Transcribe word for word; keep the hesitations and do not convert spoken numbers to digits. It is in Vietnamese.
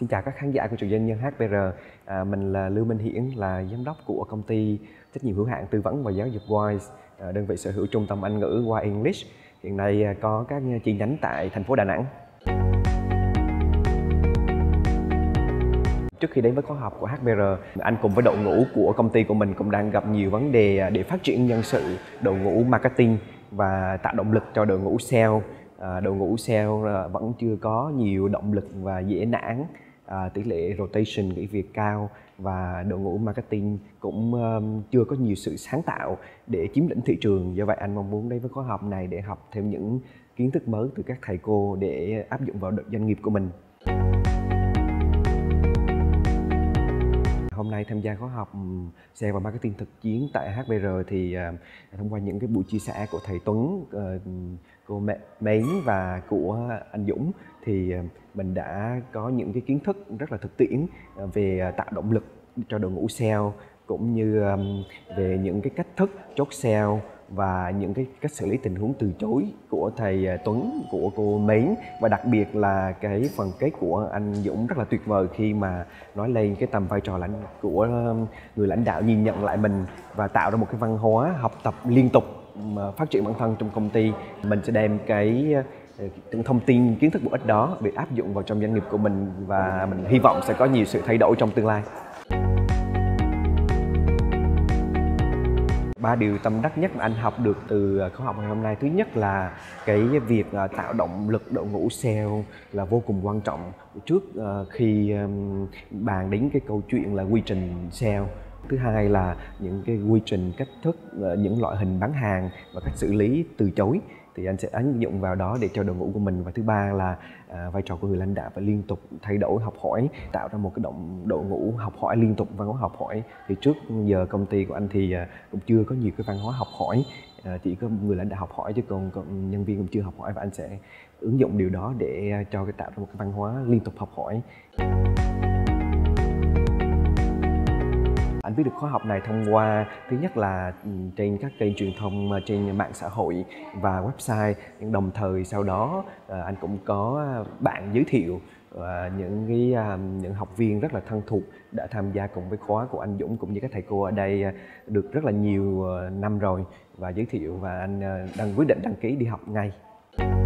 Xin chào các khán giả của Trường Doanh Nhân hát bê rờ. à, Mình là Lưu Minh Hiển, là giám đốc của công ty trách nhiệm hữu hạn tư vấn và giáo dục goai, à, đơn vị sở hữu trung tâm Anh ngữ goai English. Hiện nay có các chi nhánh tại thành phố Đà Nẵng. Trước khi đến với khóa học của hát bê rờ, anh cùng với đội ngũ của công ty của mình cũng đang gặp nhiều vấn đề để phát triển nhân sự, đội ngũ marketing và tạo động lực cho đội ngũ sale. À, đội ngũ sale vẫn chưa có nhiều động lực và dễ nản, à, tỷ lệ rotation nghỉ việc cao và đội ngũ marketing cũng um, chưa có nhiều sự sáng tạo để chiếm lĩnh thị trường. Do vậy anh mong muốn đến với khóa học này để học thêm những kiến thức mới từ các thầy cô để áp dụng vào doanh nghiệp của mình. Hôm nay tham gia khóa học sale và marketing thực chiến tại hát bê rờ thì uh, thông qua những cái buổi chia sẻ của thầy Tuấn, uh, cô Mến và của anh Dũng thì mình đã có những cái kiến thức rất là thực tiễn về tạo động lực cho đội ngũ sale, cũng như về những cái cách thức chốt sale và những cái cách xử lý tình huống từ chối của thầy Tuấn, của cô Mến, và đặc biệt là cái phần kết của anh Dũng rất là tuyệt vời khi mà nói lên cái tầm vai trò lãnh của người lãnh đạo, nhìn nhận lại mình và tạo ra một cái văn hóa học tập liên tục, phát triển bản thân trong công ty. Mình sẽ đem cái những thông tin, kiến thức bổ ích đó để áp dụng vào trong doanh nghiệp của mình và mình hy vọng sẽ có nhiều sự thay đổi trong tương lai. Ba điều tâm đắc nhất mà anh học được từ khóa học ngày hôm nay: thứ nhất là cái việc tạo động lực đội ngũ sale là vô cùng quan trọng trước khi bàn đến cái câu chuyện là quy trình sale. Thứ hai là những cái quy trình, cách thức, những loại hình bán hàng và cách xử lý từ chối thì anh sẽ ứng dụng vào đó để cho đội ngũ của mình. Và thứ ba là vai trò của người lãnh đạo phải liên tục thay đổi, học hỏi, tạo ra một cái động đội ngũ học hỏi liên tục, văn hóa học hỏi. Thì trước giờ công ty của anh thì cũng chưa có nhiều cái văn hóa học hỏi, chỉ có người lãnh đạo học hỏi chứ còn, còn nhân viên cũng chưa học hỏi, và anh sẽ ứng dụng điều đó để cho cái tạo ra một cái văn hóa liên tục học hỏi. Anh biết được khóa học này thông qua thứ nhất là trên các kênh truyền thông trên mạng xã hội và website, nhưng đồng thời sau đó anh cũng có bạn giới thiệu những cái những học viên rất là thân thuộc đã tham gia cùng với khóa của anh Dũng cũng như các thầy cô ở đây được rất là nhiều năm rồi, và giới thiệu và anh đang quyết định đăng ký đi học ngay.